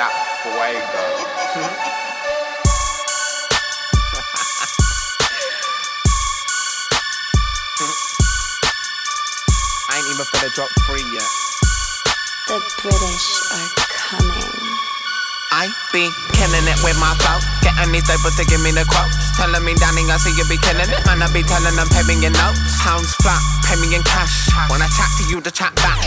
not fuego. I ain't even finna drop free yet. The British are coming. I be killing it with my flow. Getting these tables to give me the quotes. Telling me, Danny, I see you be killing it. Man, I be telling them, pay me your notes. Pounds flat, pay me in cash. When I chat to you, the chat back.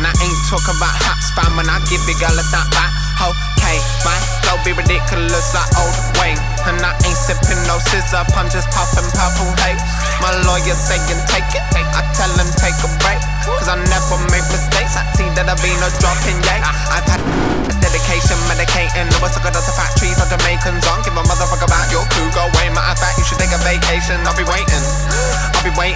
And I ain't talking about hats, fam. When I give you, girl, it's not back. Okay, my flow be ridiculous like old Wayne. And I ain't sipping no scissor, I'm just popping purple haze. My lawyer saying take it, I tell him take a break. Cause I never make mistakes, I see that I be no dropping, yay. I've had dedication, medicating. No, I suck it up to factories or Jamaicans. Don't give a motherfucker about your crew, go away. Matter of fact, you should take a vacation. I'll be waiting. I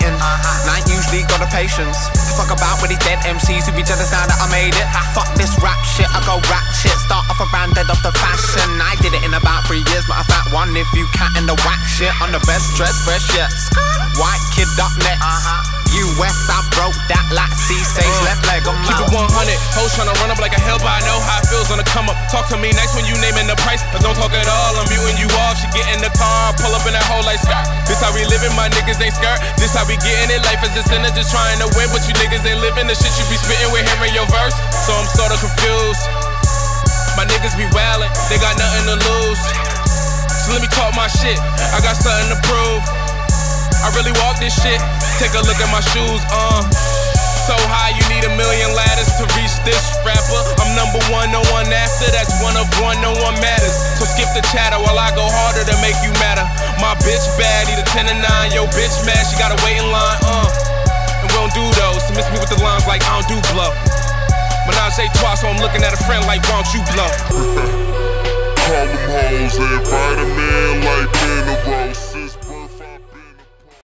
ain't usually got the patience to fuck about with these dead MCs who be jealous now that I made it. Fuck this rap shit, I go rap shit. Start off around dead off the fashion. I did it in about 3 years, matter of fact, one if you can. And the whack shit on the best dress, fresh yet. White kid up next. US, I broke that like C-Sage left leg. Keep it 100, hoes tryna run up like a hell, but I know how it feels on the come up. Talk to me nice when you naming the price, but don't talk at all, I'm muting you off. She get in the car, pull up in that hole like skirt. This how we living, my niggas ain't skirt. This how we getting it, life is a sinner, just trying to win. But you niggas ain't living the shit you be spitting with hearing your verse. So I'm sorta confused. My niggas be wildin', they got nothing to lose. So let me talk my shit, I got something to prove. I really walk this shit, take a look at my shoes, So high you need a million ladders to reach this rapper. I'm number one, no one after, that's one of one, no one matters. So skip the chatter while I go harder to make you matter. My bitch bad, need a 10 and 9, yo bitch mad, she gotta wait in line, And we don't do those, so miss me with the lines like I don't do blow. Menage a trois, so I'm looking at a friend like, won't you blow? Call them hoes, they invite 'em in like